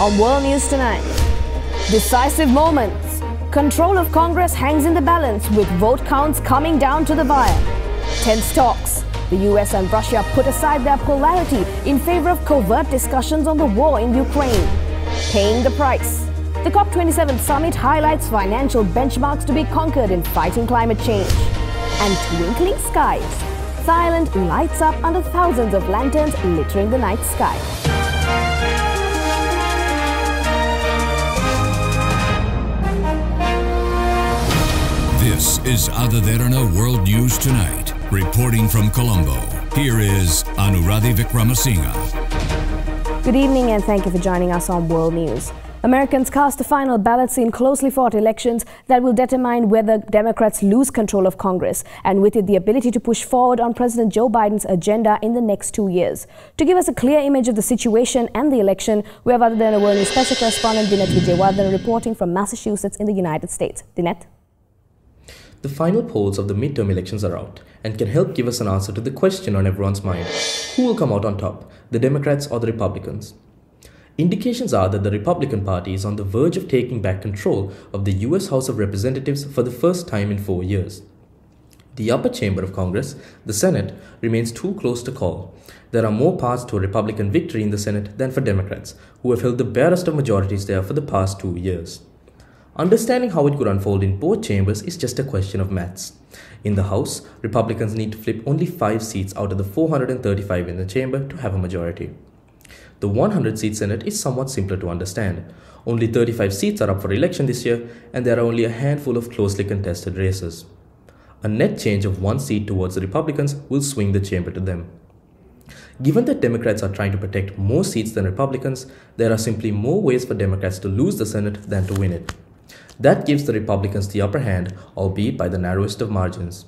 On World News Tonight, decisive moments. Control of Congress hangs in the balance with vote counts coming down to the wire. Tense talks. The US and Russia put aside their polarity in favor of covert discussions on the war in Ukraine. Paying the price. The COP27 summit highlights financial benchmarks to be conquered in fighting climate change. And twinkling skies. Silent lights up under thousands of lanterns littering the night sky. This is Ada Derana World News Tonight, reporting from Colombo. Here is Anuradhi Vikramasinghe. Good evening and thank you for joining us on World News. Americans cast the final ballots in closely fought elections that will determine whether Democrats lose control of Congress and with it the ability to push forward on President Joe Biden's agenda in the next 2 years. To give us a clear image of the situation and the election, we have Ada Derana World News special correspondent Dineth Vijayawardhana reporting from Massachusetts in the United States. Dineth? The final polls of the midterm elections are out and can help give us an answer to the question on everyone's mind. Who will come out on top, the Democrats or the Republicans? Indications are that the Republican Party is on the verge of taking back control of the US House of Representatives for the first time in 4 years. The upper chamber of Congress, the Senate, remains too close to call. There are more paths to a Republican victory in the Senate than for Democrats, who have held the barest of majorities there for the past 2 years. Understanding how it could unfold in both chambers is just a question of maths. In the House, Republicans need to flip only 5 seats out of the 435 in the chamber to have a majority. The 100-seat Senate is somewhat simpler to understand. Only 35 seats are up for election this year, and there are only a handful of closely contested races. A net change of 1 seat towards the Republicans will swing the chamber to them. Given that Democrats are trying to protect more seats than Republicans, there are simply more ways for Democrats to lose the Senate than to win it. That gives the Republicans the upper hand, albeit by the narrowest of margins.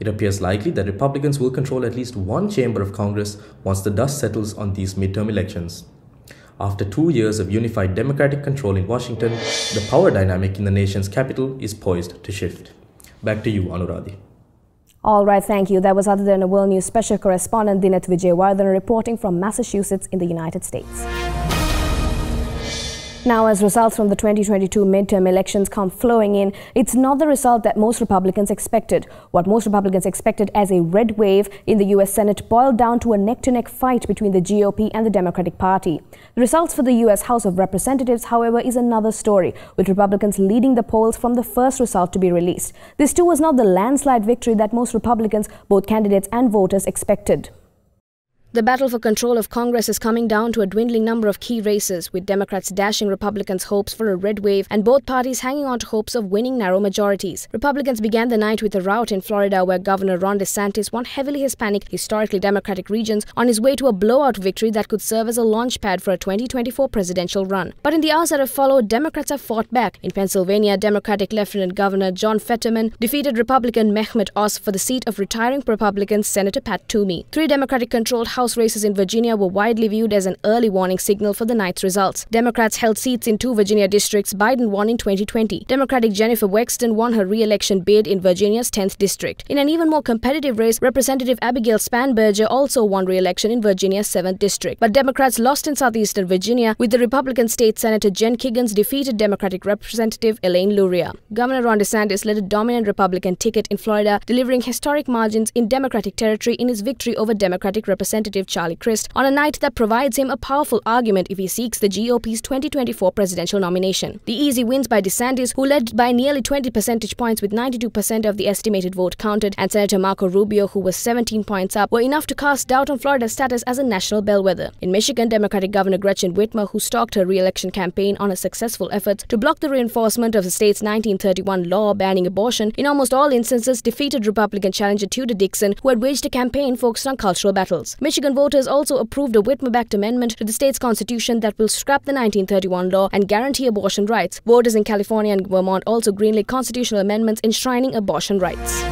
It appears likely that Republicans will control at least one chamber of Congress once the dust settles on these midterm elections. After 2 years of unified Democratic control in Washington, the power dynamic in the nation's capital is poised to shift. Back to you, Anuradhi. All right, thank you. That was Ada Derana World News special correspondent Dineth Vijayawardhana reporting from Massachusetts in the United States. Now, as results from the 2022 midterm elections come flowing in, it's not the result that most Republicans expected. What most Republicans expected as a red wave in the US Senate boiled down to a neck-to-neck fight between the GOP and the Democratic Party. The results for the US House of Representatives, however, is another story, with Republicans leading the polls from the first result to be released. This too was not the landslide victory that most Republicans, both candidates and voters, expected. The battle for control of Congress is coming down to a dwindling number of key races, with Democrats dashing Republicans' hopes for a red wave and both parties hanging on to hopes of winning narrow majorities. Republicans began the night with a rout in Florida, where Governor Ron DeSantis won heavily Hispanic, historically Democratic regions on his way to a blowout victory that could serve as a launchpad for a 2024 presidential run. But in the hours that have followed, Democrats have fought back. In Pennsylvania, Democratic Lieutenant Governor John Fetterman defeated Republican Mehmet Oz for the seat of retiring Republican Senator Pat Toomey. 3 Democratic-controlled House races in Virginia were widely viewed as an early warning signal for the night's results. Democrats held seats in 2 Virginia districts Biden won in 2020. Democratic Jennifer Wexton won her re-election bid in Virginia's 10th district. In an even more competitive race, Representative Abigail Spanberger also won re-election in Virginia's 7th district. But Democrats lost in southeastern Virginia, with the Republican state Senator Jen Kiggans defeated Democratic Representative Elaine Luria. Governor Ron DeSantis led a dominant Republican ticket in Florida, delivering historic margins in Democratic territory in his victory over Democratic Representative Charlie Crist on a night that provides him a powerful argument if he seeks the GOP's 2024 presidential nomination. The easy wins by DeSantis, who led by nearly 20 percentage points with 92% of the estimated vote counted, and Senator Marco Rubio, who was 17 points up, were enough to cast doubt on Florida's status as a national bellwether. In Michigan, Democratic Governor Gretchen Whitmer, who stalked her re-election campaign on a successful effort to block the reinforcement of the state's 1931 law banning abortion, in almost all instances defeated Republican challenger Tudor Dixon, who had waged a campaign focused on cultural battles. Michigan voters also approved a Whitmer-backed amendment to the state's constitution that will scrap the 1931 law and guarantee abortion rights. Voters in California and Vermont also greenlit constitutional amendments enshrining abortion rights.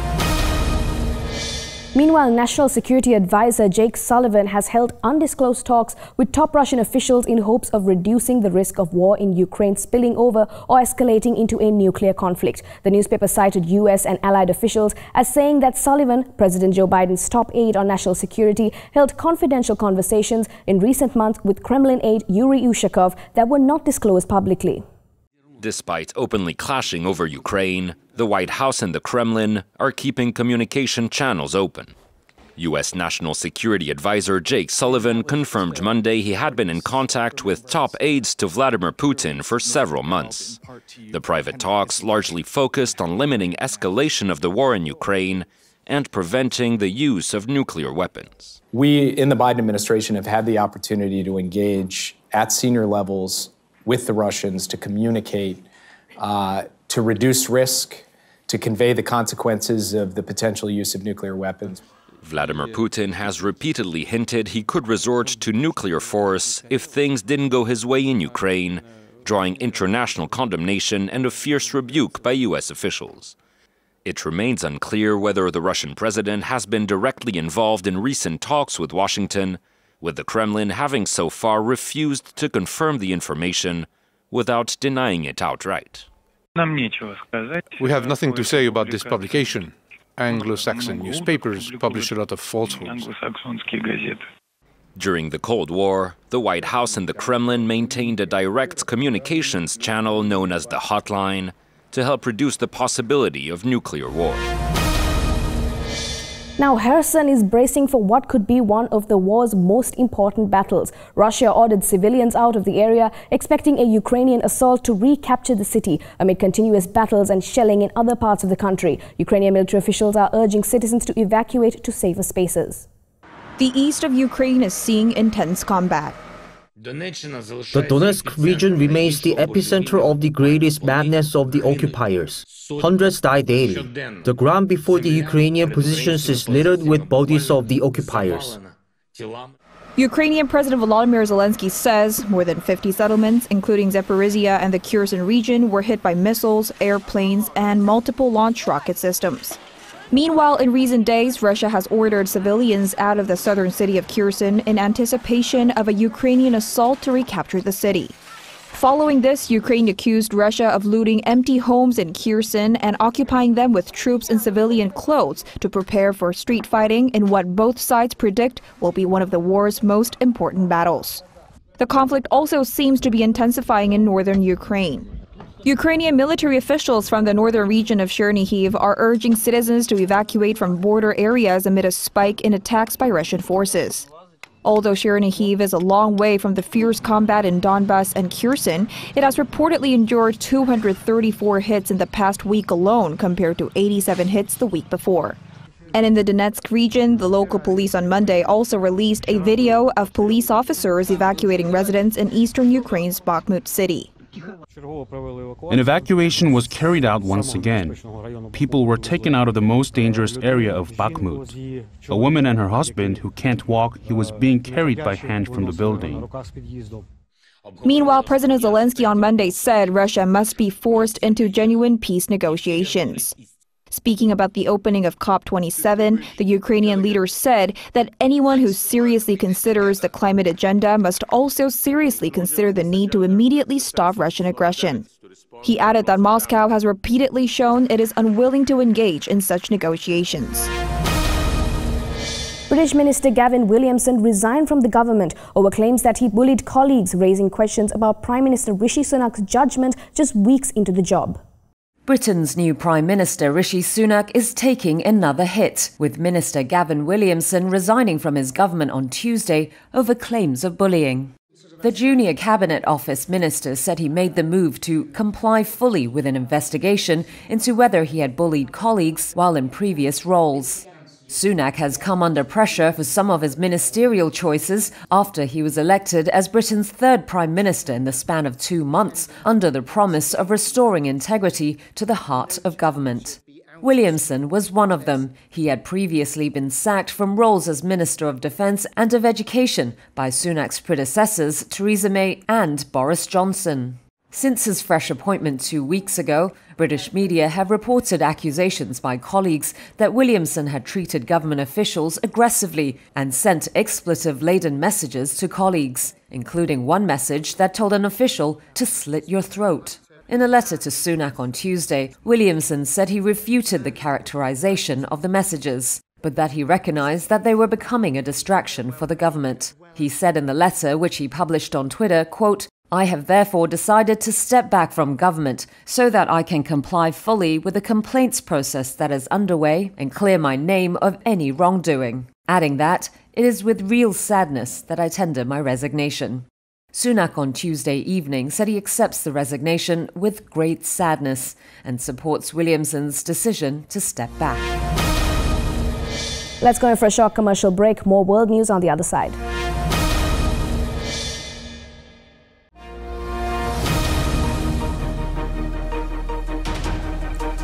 Meanwhile, National Security Advisor Jake Sullivan has held undisclosed talks with top Russian officials in hopes of reducing the risk of war in Ukraine spilling over or escalating into a nuclear conflict. The newspaper cited US and allied officials as saying that Sullivan, President Joe Biden's top aide on national security, held confidential conversations in recent months with Kremlin aide Yuri Ushakov that were not disclosed publicly. Despite openly clashing over Ukraine, the White House and the Kremlin are keeping communication channels open. U.S. National Security Advisor Jake Sullivan confirmed Monday he had been in contact with top aides to Vladimir Putin for several months. The private talks largely focused on limiting escalation of the war in Ukraine and preventing the use of nuclear weapons. We in the Biden administration have had the opportunity to engage at senior levels with the Russians to communicate, to reduce risk, to convey the consequences of the potential use of nuclear weapons. Vladimir Putin has repeatedly hinted he could resort to nuclear force if things didn't go his way in Ukraine, drawing international condemnation and a fierce rebuke by U.S. officials. It remains unclear whether the Russian president has been directly involved in recent talks with Washington, with the Kremlin having so far refused to confirm the information without denying it outright. We have nothing to say about this publication. Anglo-Saxon newspapers publish a lot of falsehoods. During the Cold War, the White House and the Kremlin maintained a direct communications channel known as the Hotline to help reduce the possibility of nuclear war. Now, Kherson is bracing for what could be one of the war's most important battles. Russia ordered civilians out of the area, expecting a Ukrainian assault to recapture the city amid continuous battles and shelling in other parts of the country. Ukrainian military officials are urging citizens to evacuate to safer spaces. The east of Ukraine is seeing intense combat. The Donetsk region remains the epicenter of the greatest madness of the occupiers. Hundreds die daily. The ground before the Ukrainian positions is littered with bodies of the occupiers. Ukrainian President Volodymyr Zelensky says more than 50 settlements, including Zaporizhia and the Kherson region, were hit by missiles, airplanes, and multiple launch rocket systems. Meanwhile, in recent days, Russia has ordered civilians out of the southern city of Kherson in anticipation of a Ukrainian assault to recapture the city. Following this, Ukraine accused Russia of looting empty homes in Kherson and occupying them with troops in civilian clothes to prepare for street fighting in what both sides predict will be one of the war's most important battles. The conflict also seems to be intensifying in northern Ukraine. Ukrainian military officials from the northern region of Chernihiv are urging citizens to evacuate from border areas amid a spike in attacks by Russian forces. Although Chernihiv is a long way from the fierce combat in Donbas and Kherson, it has reportedly endured 234 hits in the past week alone compared to 87 hits the week before. And in the Donetsk region, the local police on Monday also released a video of police officers evacuating residents in eastern Ukraine's Bakhmut city. An evacuation was carried out once again. People were taken out of the most dangerous area of Bakhmut. A woman and her husband, who can't walk, he was being carried by hand from the building. Meanwhile, President Zelensky on Monday said Russia must be forced into genuine peace negotiations. Speaking about the opening of COP27, the Ukrainian leader said that anyone who seriously considers the climate agenda must also seriously consider the need to immediately stop Russian aggression. He added that Moscow has repeatedly shown it is unwilling to engage in such negotiations. British Minister Gavin Williamson resigned from the government over claims that he bullied colleagues, raising questions about Prime Minister Rishi Sunak's judgment just weeks into the job. Britain's new Prime Minister Rishi Sunak is taking another hit, with Minister Gavin Williamson resigning from his government on Tuesday over claims of bullying. The junior Cabinet Office minister said he made the move to comply fully with an investigation into whether he had bullied colleagues while in previous roles. Sunak has come under pressure for some of his ministerial choices after he was elected as Britain's third Prime Minister in the span of 2 months, under the promise of restoring integrity to the heart of government. Williamson was one of them. He had previously been sacked from roles as Minister of Defence and of Education by Sunak's predecessors Theresa May and Boris Johnson. Since his fresh appointment 2 weeks ago, British media have reported accusations by colleagues that Williamson had treated government officials aggressively and sent expletive-laden messages to colleagues, including one message that told an official to slit your throat. In a letter to Sunak on Tuesday, Williamson said he refuted the characterization of the messages, but that he recognized that they were becoming a distraction for the government. He said in the letter, which he published on Twitter, quote, "I have therefore decided to step back from government so that I can comply fully with the complaints process that is underway and clear my name of any wrongdoing," adding that, "It is with real sadness that I tender my resignation." Sunak on Tuesday evening said he accepts the resignation with great sadness and supports Williamson's decision to step back. Let's go in for a short commercial break. More world news on the other side.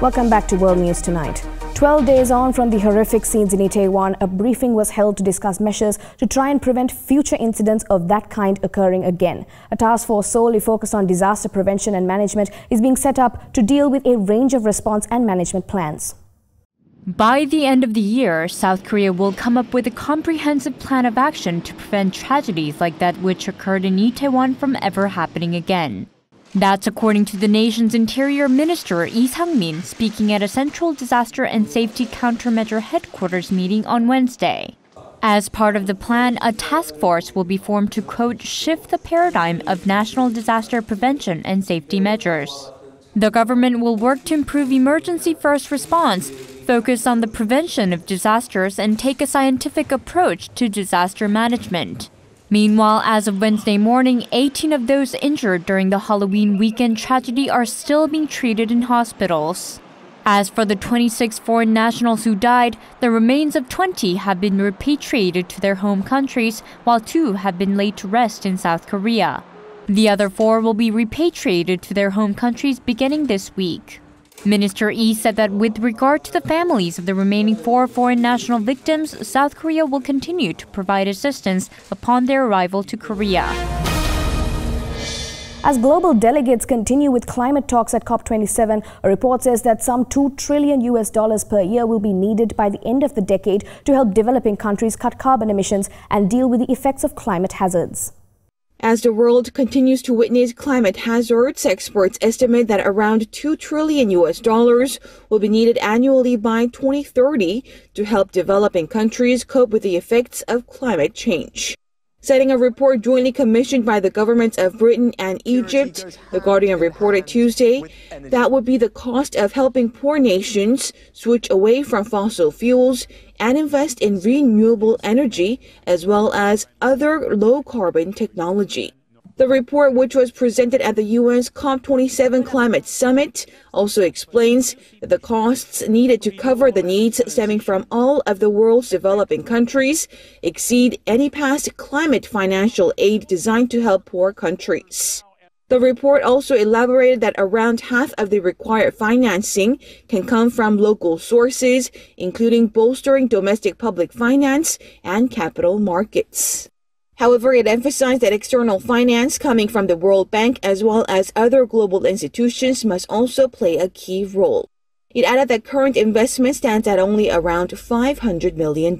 Welcome back to World News Tonight. 12 days on from the horrific scenes in Itaewon, a briefing was held to discuss measures to try and prevent future incidents of that kind occurring again. A task force solely focused on disaster prevention and management is being set up to deal with a range of response and management plans. By the end of the year, South Korea will come up with a comprehensive plan of action to prevent tragedies like that which occurred in Itaewon from ever happening again. That's according to the nation's Interior Minister, Lee Sang-min, speaking at a Central Disaster and Safety Countermeasure Headquarters meeting on Wednesday. As part of the plan, a task force will be formed to, quote, shift the paradigm of national disaster prevention and safety measures. The government will work to improve emergency first response, focus on the prevention of disasters, and take a scientific approach to disaster management. Meanwhile, as of Wednesday morning, 18 of those injured during the Halloween weekend tragedy are still being treated in hospitals. As for the 26 foreign nationals who died, the remains of 20 have been repatriated to their home countries, while 2 have been laid to rest in South Korea. The other 4 will be repatriated to their home countries beginning this week. Minister Lee said that with regard to the families of the remaining 4 foreign national victims, South Korea will continue to provide assistance upon their arrival to Korea. As global delegates continue with climate talks at COP27, a report says that some $2 trillion per year will be needed by the end of the decade to help developing countries cut carbon emissions and deal with the effects of climate hazards. As the world continues to witness climate hazards, experts estimate that around $2 trillion will be needed annually by 2030 to help developing countries cope with the effects of climate change. Citing a report jointly commissioned by the governments of Britain and Egypt, The Guardian reported Tuesday that would be the cost of helping poor nations switch away from fossil fuels and invest in renewable energy as well as other low-carbon technology. The report, which was presented at the UN's COP27 Climate Summit, also explains that the costs needed to cover the needs stemming from all of the world's developing countries exceed any past climate financial aid designed to help poor countries. The report also elaborated that around half of the required financing can come from local sources, including bolstering domestic public finance and capital markets. However, it emphasized that external finance coming from the World Bank as well as other global institutions must also play a key role. It added that current investment stands at only around $500 million.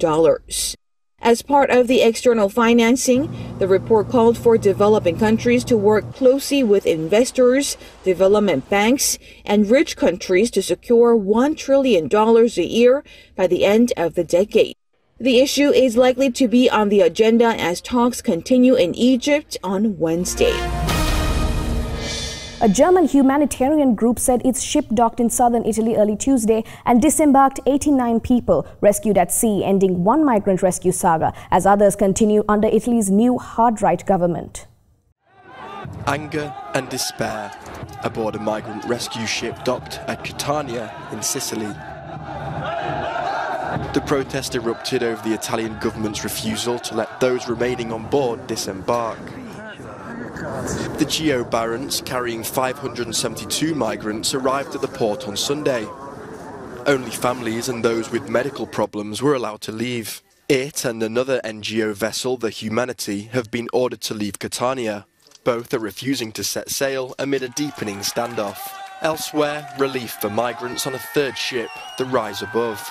As part of the external financing, the report called for developing countries to work closely with investors, development banks, and rich countries to secure $1 trillion a year by the end of the decade. The issue is likely to be on the agenda as talks continue in Egypt on Wednesday. A German humanitarian group said its ship docked in southern Italy early Tuesday and disembarked 89 people rescued at sea, ending one migrant rescue saga as others continue under Italy's new hard-right government. Anger and despair aboard a migrant rescue ship docked at Catania in Sicily. The protest erupted over the Italian government's refusal to let those remaining on board disembark. The Geo Barents, carrying 572 migrants, arrived at the port on Sunday. Only families and those with medical problems were allowed to leave. It and another NGO vessel, the Humanity, have been ordered to leave Catania. Both are refusing to set sail amid a deepening standoff. Elsewhere, relief for migrants on a third ship, the Rise Above.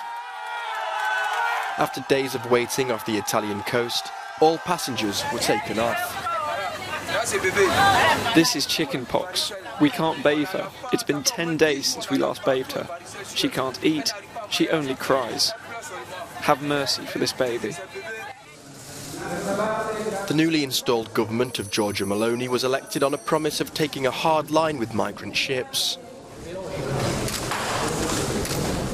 After days of waiting off the Italian coast, all passengers were taken off. This is chicken pox. We can't bathe her. It's been 10 days since we last bathed her. She can't eat. She only cries. Have mercy for this baby. The newly installed government of Giorgia Meloni was elected on a promise of taking a hard line with migrant ships.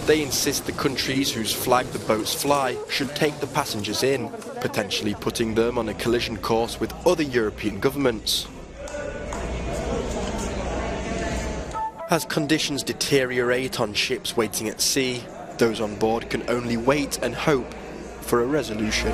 They insist the countries whose flag the boats fly should take the passengers in, potentially putting them on a collision course with other European governments. As conditions deteriorate on ships waiting at sea, those on board can only wait and hope for a resolution.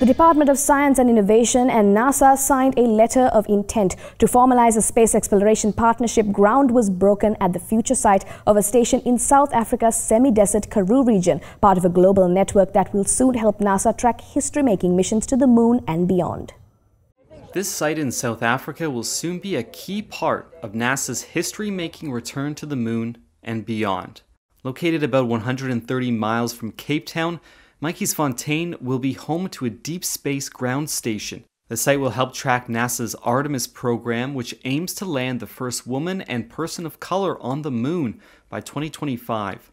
The Department of Science and Innovation and NASA signed a letter of intent to formalize a space exploration partnership. Ground was broken at the future site of a station in South Africa's semi-desert Karoo region, part of a global network that will soon help NASA track history-making missions to the moon and beyond. This site in South Africa will soon be a key part of NASA's history-making return to the moon and beyond. Located about 130 miles from Cape Town, Mikey's Fontaine will be home to a deep space ground station. The site will help track NASA's Artemis program, which aims to land the first woman and person of color on the moon by 2025.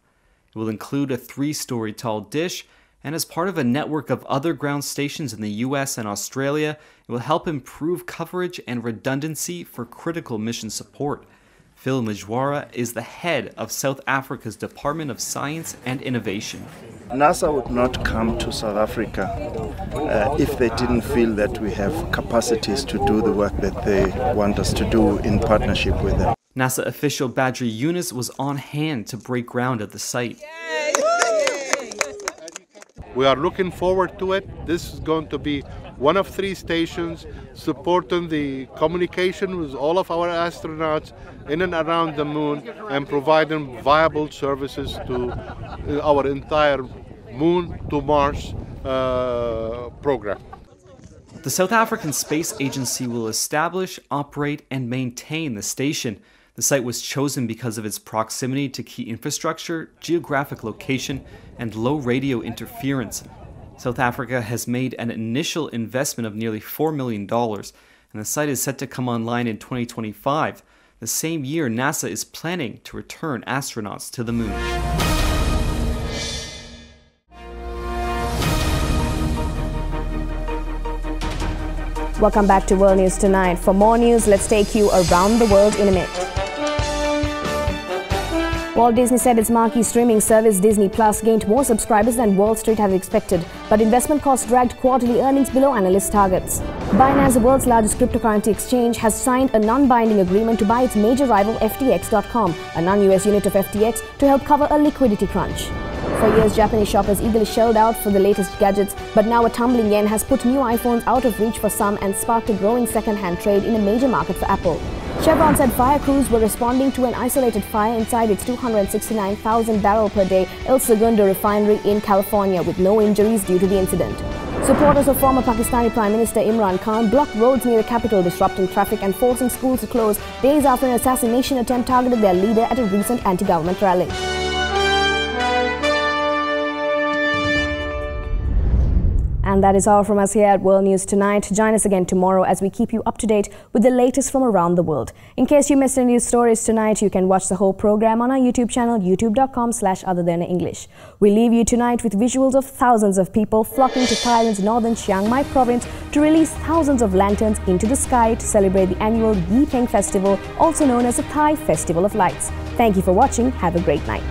It will include a 3-story tall dish, and as part of a network of other ground stations in the US and Australia, it will help improve coverage and redundancy for critical mission support. Phil Majwara is the head of South Africa's Department of Science and Innovation. NASA would not come to South Africa if they didn't feel that we have capacities to do the work that they want us to do in partnership with them. NASA official Badri Yunus was on hand to break ground at the site. We are looking forward to it. This is going to be one of 3 stations supporting the communication with all of our astronauts in and around the moon and providing viable services to our entire Moon to Mars program. The South African Space Agency will establish, operate, and maintain the station. The site was chosen because of its proximity to key infrastructure, geographic location, and low radio interference. South Africa has made an initial investment of nearly $4 million, and the site is set to come online in 2025, the same year NASA is planning to return astronauts to the moon. Welcome back to World News Tonight. For more news, let's take you around the world in a minute. Walt Disney said its marquee streaming service Disney Plus gained more subscribers than Wall Street had expected, but investment costs dragged quarterly earnings below analyst targets. Binance, the world's largest cryptocurrency exchange, has signed a non-binding agreement to buy its major rival FTX.com, a non-US unit of FTX, to help cover a liquidity crunch. For years, Japanese shoppers eagerly shelled out for the latest gadgets, but now a tumbling yen has put new iPhones out of reach for some and sparked a growing second-hand trade in a major market for Apple. Chevron said fire crews were responding to an isolated fire inside its 269,000-barrel-per-day El Segundo refinery in California, with no injuries due to the incident. Supporters of former Pakistani Prime Minister Imran Khan blocked roads near the capital, disrupting traffic and forcing schools to close days after an assassination attempt targeted their leader at a recent anti-government rally. And that is all from us here at World News Tonight. Join us again tomorrow as we keep you up to date with the latest from around the world. In case you missed any news stories tonight, you can watch the whole program on our YouTube channel, youtube.com/otherthanaenglish. We leave you tonight with visuals of thousands of people flocking to Thailand's northern Chiang Mai province to release thousands of lanterns into the sky to celebrate the annual Yi Peng Festival, also known as the Thai Festival of Lights. Thank you for watching. Have a great night.